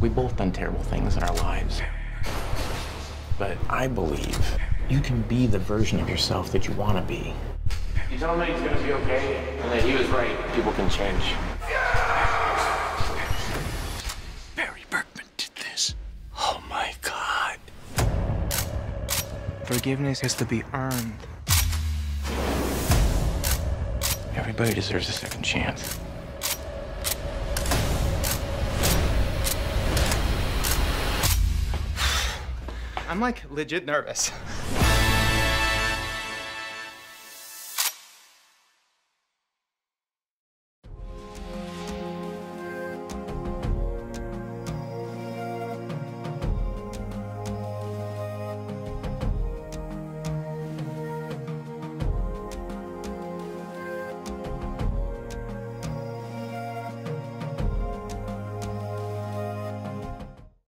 We've both done terrible things in our lives. But I believe you can be the version of yourself that you want to be. You tell me it's going to be okay, and that he was right. People can change. Barry Berkman did this. Oh, my God. Forgiveness has to be earned. Everybody deserves a second chance. I'm, like, legit nervous.